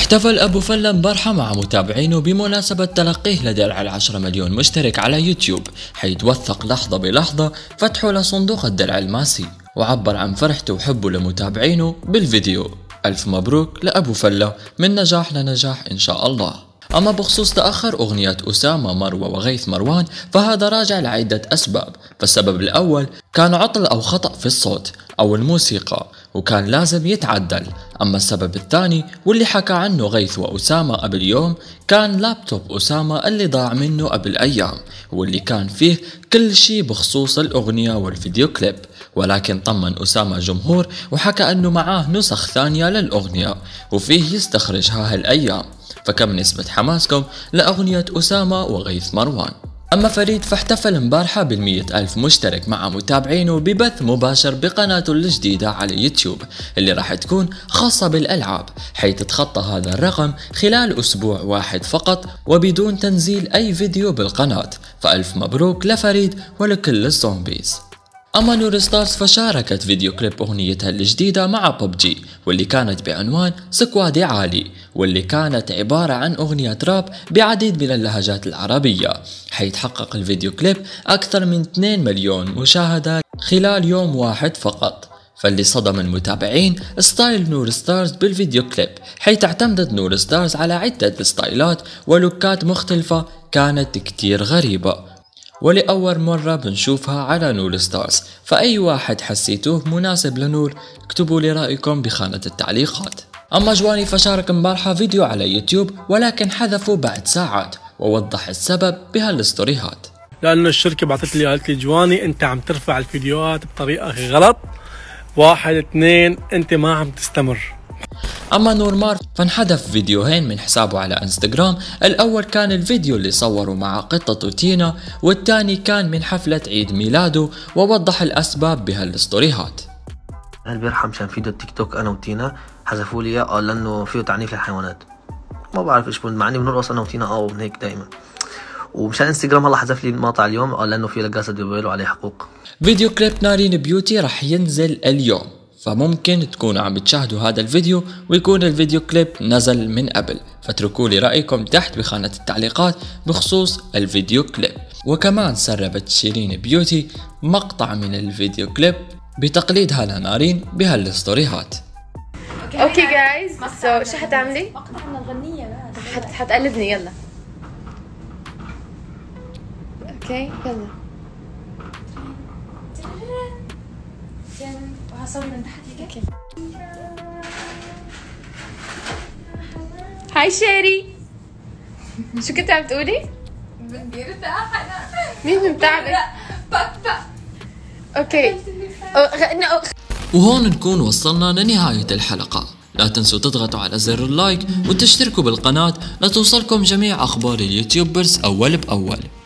احتفل ابو فله امبارحة مع متابعينه بمناسبة تلقيه لدرع ال10 مليون مشترك على يوتيوب، حيث وثق لحظة بلحظة فتحه لصندوق الدرع الماسي، وعبر عن فرحته وحبه لمتابعينه بالفيديو. ألف مبروك لأبو فله، من نجاح لنجاح إن شاء الله. أما بخصوص تأخر أغنية اسامه مروه وغيث مروان فهذا راجع لعدة أسباب، فالسبب الأول كان عطل أو خطأ في الصوت أو الموسيقى وكان لازم يتعدل. أما السبب الثاني واللي حكى عنه غيث واسامه قبل يوم كان لابتوب اسامه اللي ضاع منه قبل أيام، واللي كان فيه كل شيء بخصوص الأغنية والفيديو كليب، ولكن طمن اسامه جمهور وحكى أنه معاه نسخ ثانية للأغنية وفيه يستخرجها هالأيام. فكم نسبة حماسكم لأغنية اسامه وغيث مروان؟ أما فريد فاحتفل امبارحة بال100 ألف مشترك مع متابعينه ببث مباشر بقناته الجديدة على يوتيوب اللي راح تكون خاصة بالألعاب، حيث تخطى هذا الرقم خلال أسبوع واحد فقط وبدون تنزيل أي فيديو بالقناة، فألف مبروك لفريد ولكل الزومبيز. أما نور ستارز فشاركت فيديو كليب أغنيتها الجديدة مع بوب جي واللي كانت بعنوان سكوادي عالي، واللي كانت عبارة عن أغنية راب بعديد من اللهجات العربية، حيث حقق الفيديو كليب أكثر من 2 مليون مشاهدة خلال يوم واحد فقط. فاللي صدم المتابعين ستايل نور ستارز بالفيديو كليب، حيث اعتمدت نور ستارز على عدة ستايلات ولوكات مختلفة كانت كتير غريبة ولأول مرة بنشوفها على نور ستارز. فأي واحد حسيتوه مناسب لنور اكتبوا لي رأيكم بخانة التعليقات. أما جواني فشارك امبارحة فيديو على يوتيوب ولكن حذفه بعد ساعات، ووضح السبب بهالستوريهات. لأنه الشركة بعثت لي قالت لي جواني أنت عم ترفع الفيديوهات بطريقة غلط، 1 2 أنت ما عم تستمر. أما نور مار فانحذف فيديوهين من حسابه على انستغرام، الأول كان الفيديو اللي صوره مع قطته تينا والتاني كان من حفلة عيد ميلاده، ووضح الأسباب بهالستوريهات. البارحة مشان فيديو التيك توك أنا وتينا حذفوا لي إياه قال لأنه فيه تعنيف للحيوانات، ما بعرف إيش بند، مع إني بنرقص أنا وتينا هيك دايما. ومشان انستغرام هلا حذف لي مقطع اليوم قال لأنه فيه لجاسة بيقولوا عليه حقوق. فيديو كليب نارين بيوتي رح ينزل اليوم، فممكن تكونوا عم تشاهدوا هذا الفيديو ويكون الفيديو كليب نزل من قبل، فاتركوا لي رأيكم تحت بخانة التعليقات بخصوص الفيديو كليب. وكمان سربت شيرين بيوتي مقطع من الفيديو كليب بتقليدها لنارين بهالستوريهات. اوكي جايز، شو حتعملي؟ مقطع من الغنية حتقلدني، يلا اوكي يلا. هاي شيري، شو كنت عم تقولي؟ بدي ارتاح انا، مين متعبة؟ اوكي. وهون نكون وصلنا لنهاية الحلقة، لا تنسوا تضغطوا على زر اللايك وتشتركوا بالقناة لتوصلكم جميع اخبار اليوتيوبرز اول باول.